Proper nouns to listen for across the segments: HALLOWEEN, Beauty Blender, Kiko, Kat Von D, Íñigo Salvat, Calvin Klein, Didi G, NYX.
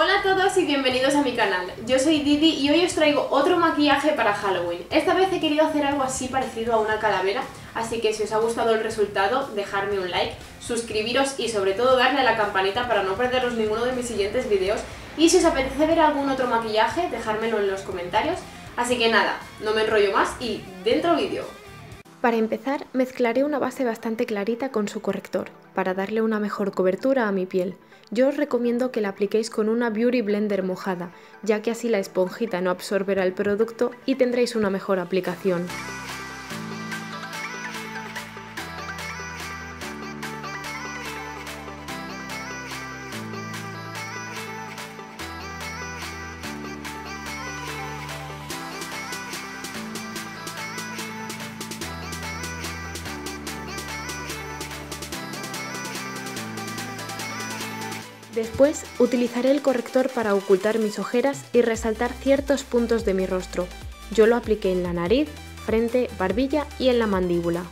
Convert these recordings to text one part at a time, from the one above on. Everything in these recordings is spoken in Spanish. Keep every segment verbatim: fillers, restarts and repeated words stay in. Hola a todos y bienvenidos a mi canal, yo soy Didi y hoy os traigo otro maquillaje para Halloween. Esta vez he querido hacer algo así parecido a una calavera, así que si os ha gustado el resultado, dejadme un like, suscribiros y sobre todo darle a la campanita para no perderos ninguno de mis siguientes vídeos. Y si os apetece ver algún otro maquillaje, dejármelo en los comentarios. Así que nada, no me enrollo más y dentro vídeo. Para empezar, mezclaré una base bastante clarita con su corrector, para darle una mejor cobertura a mi piel. Yo os recomiendo que la apliquéis con una Beauty Blender mojada, ya que así la esponjita no absorberá el producto y tendréis una mejor aplicación. Después, utilizaré el corrector para ocultar mis ojeras y resaltar ciertos puntos de mi rostro. Yo lo apliqué en la nariz, frente, barbilla y en la mandíbula.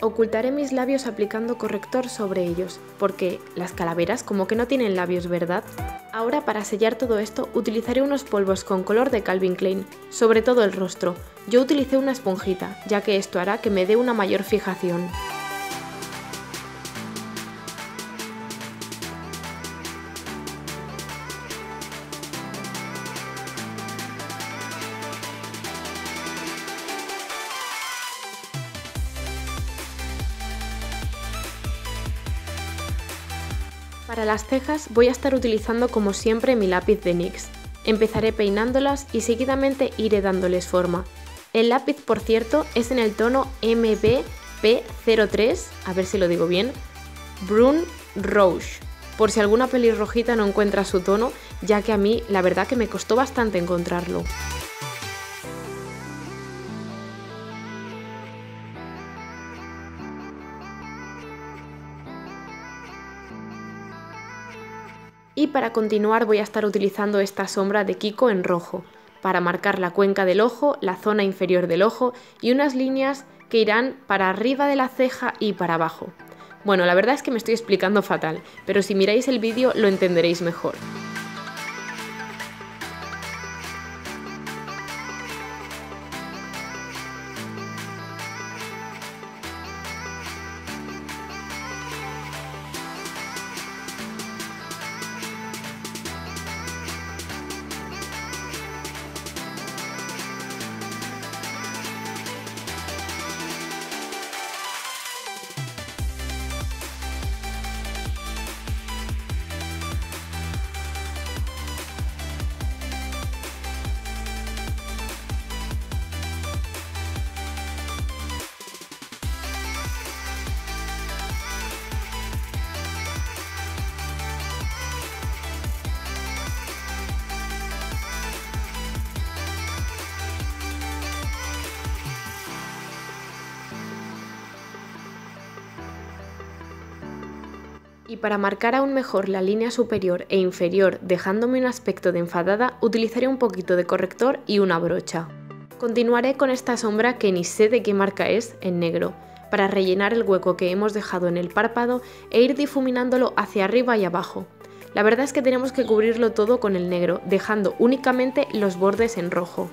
Ocultaré mis labios aplicando corrector sobre ellos, porque las calaveras como que no tienen labios, ¿verdad? Ahora, para sellar todo esto, utilizaré unos polvos con color de Calvin Klein, sobre todo el rostro. Yo utilicé una esponjita, ya que esto hará que me dé una mayor fijación. Para las cejas voy a estar utilizando como siempre mi lápiz de NYX. Empezaré peinándolas y seguidamente iré dándoles forma. El lápiz, por cierto, es en el tono M B P cero tres, a ver si lo digo bien, Brun Rouge, por si alguna pelirrojita no encuentra su tono, ya que a mí la verdad que me costó bastante encontrarlo. Y para continuar voy a estar utilizando esta sombra de Kiko en rojo, para marcar la cuenca del ojo, la zona inferior del ojo y unas líneas que irán para arriba de la ceja y para abajo. Bueno, la verdad es que me estoy explicando fatal, pero si miráis el vídeo lo entenderéis mejor. Y para marcar aún mejor la línea superior e inferior, dejándome un aspecto de enfadada, utilizaré un poquito de corrector y una brocha. Continuaré con esta sombra que ni sé de qué marca es, en negro, para rellenar el hueco que hemos dejado en el párpado e ir difuminándolo hacia arriba y abajo. La verdad es que tenemos que cubrirlo todo con el negro, dejando únicamente los bordes en rojo.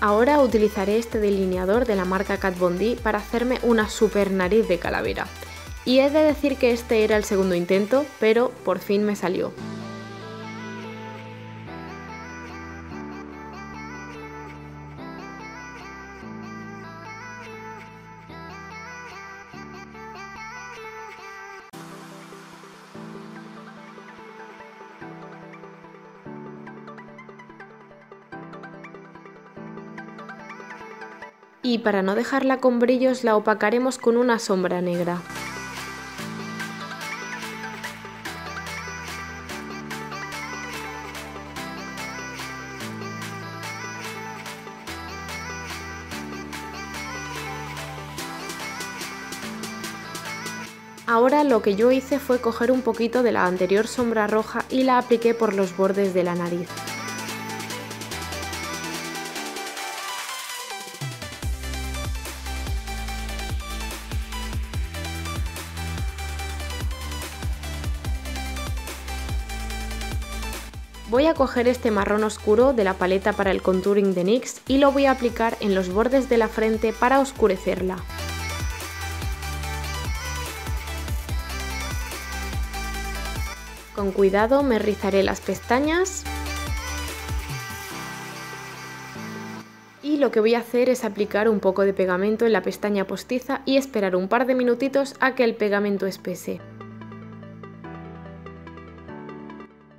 Ahora utilizaré este delineador de la marca Kat Von D para hacerme una super nariz de calavera. Y he de decir que este era el segundo intento, pero por fin me salió. Y para no dejarla con brillos la opacaremos con una sombra negra. Ahora lo que yo hice fue coger un poquito de la anterior sombra roja y la apliqué por los bordes de la nariz. Voy a coger este marrón oscuro de la paleta para el contouring de NYX y lo voy a aplicar en los bordes de la frente para oscurecerla. Con cuidado me rizaré las pestañas. Y lo que voy a hacer es aplicar un poco de pegamento en la pestaña postiza y esperar un par de minutitos a que el pegamento espese.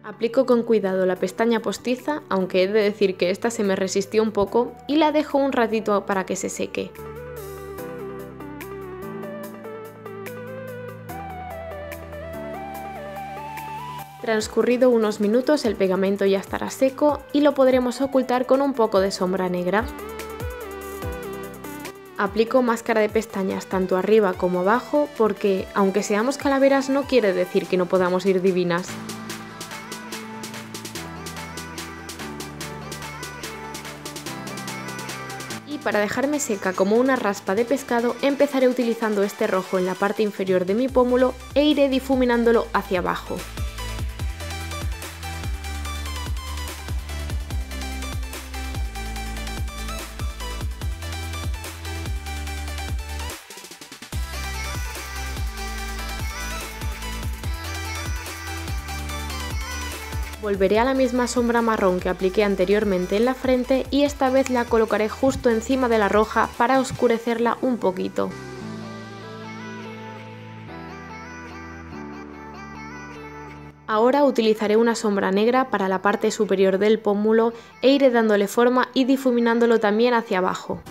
Aplico con cuidado la pestaña postiza, aunque he de decir que esta se me resistió un poco, y la dejo un ratito para que se seque. Transcurrido unos minutos el pegamento ya estará seco y lo podremos ocultar con un poco de sombra negra. Aplico máscara de pestañas tanto arriba como abajo porque, aunque seamos calaveras, no quiere decir que no podamos ir divinas. Para dejarme seca como una raspa de pescado, empezaré utilizando este rojo en la parte inferior de mi pómulo e iré difuminándolo hacia abajo. Volveré a la misma sombra marrón que apliqué anteriormente en la frente y esta vez la colocaré justo encima de la roja para oscurecerla un poquito. Ahora utilizaré una sombra negra para la parte superior del pómulo e iré dándole forma y difuminándolo también hacia abajo.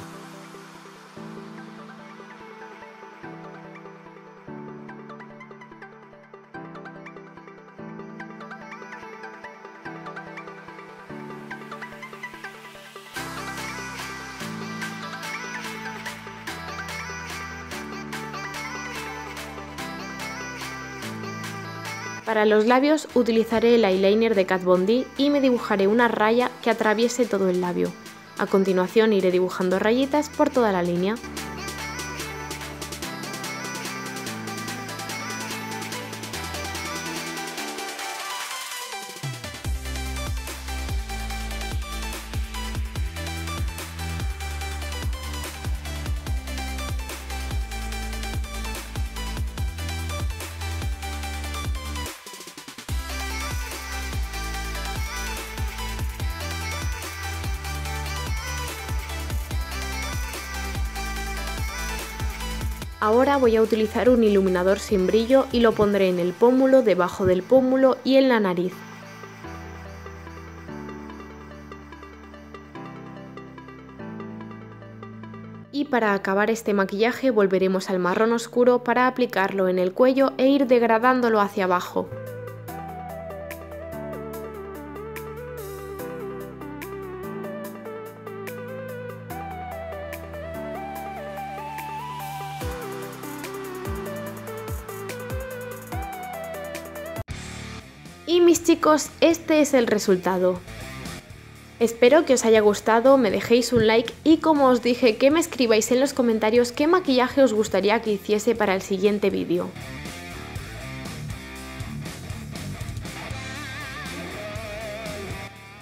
Para los labios utilizaré el eyeliner de Kat Von D y me dibujaré una raya que atraviese todo el labio. A continuación iré dibujando rayitas por toda la línea. Ahora voy a utilizar un iluminador sin brillo y lo pondré en el pómulo, debajo del pómulo y en la nariz. Y para acabar este maquillaje volveremos al marrón oscuro para aplicarlo en el cuello e ir degradándolo hacia abajo. Y mis chicos, este es el resultado. Espero que os haya gustado, me dejéis un like y, como os dije, que me escribáis en los comentarios qué maquillaje os gustaría que hiciese para el siguiente vídeo.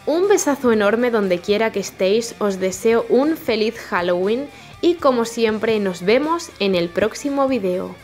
Un besazo enorme donde quiera que estéis, os deseo un feliz Halloween y como siempre nos vemos en el próximo video.